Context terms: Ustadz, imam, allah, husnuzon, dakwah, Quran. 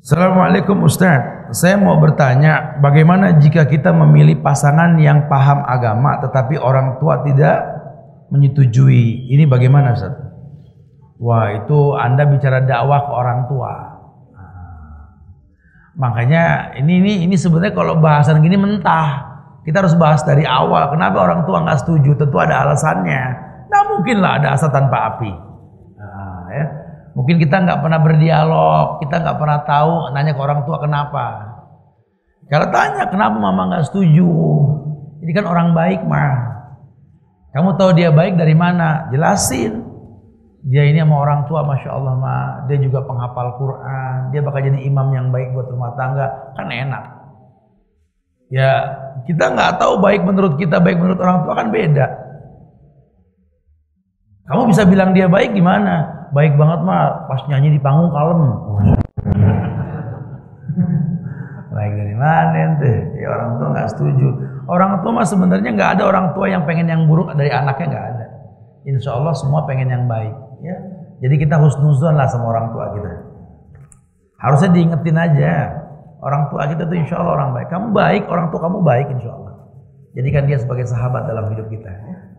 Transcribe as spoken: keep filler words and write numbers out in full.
Assalamualaikum Ustadz, saya mau bertanya bagaimana jika kita memilih pasangan yang paham agama tetapi orang tua tidak menyetujui, ini bagaimana Ustadz? Wah, itu Anda bicara dakwah ke orang tua. Nah, makanya ini ini ini sebenarnya kalau bahasan gini mentah, kita harus bahas dari awal. Kenapa orang tua nggak setuju? Tentu ada alasannya. Nah, mungkinlah ada asap tanpa api. Nah, ya. Mungkin kita nggak pernah berdialog, kita nggak pernah tahu. Nanya ke orang tua kenapa? Kalau tanya kenapa mama nggak setuju? Ini kan orang baik mah. Kamu tahu dia baik dari mana? Jelasin. Dia ini sama orang tua, masya Allah mah, dia juga penghafal Quran, dia bakal jadi imam yang baik buat rumah tangga, kan enak. Ya kita nggak tahu baik menurut kita, baik menurut orang tua kan beda. Kamu bisa bilang dia baik gimana? Baik banget mah, pas nyanyi di panggung kalem. Baik dari mana ente? Ya orang tua nggak setuju. Orang tua mah sebenarnya nggak ada orang tua yang pengen yang buruk dari anaknya, nggak ada. Insya Allah semua pengen yang baik. Ya, jadi kita husnuzon lah sama orang tua kita. Harusnya diingetin aja, orang tua kita tuh insya Allah orang baik. Kamu baik, orang tua kamu baik insya Allah. Jadikan dia sebagai sahabat dalam hidup kita.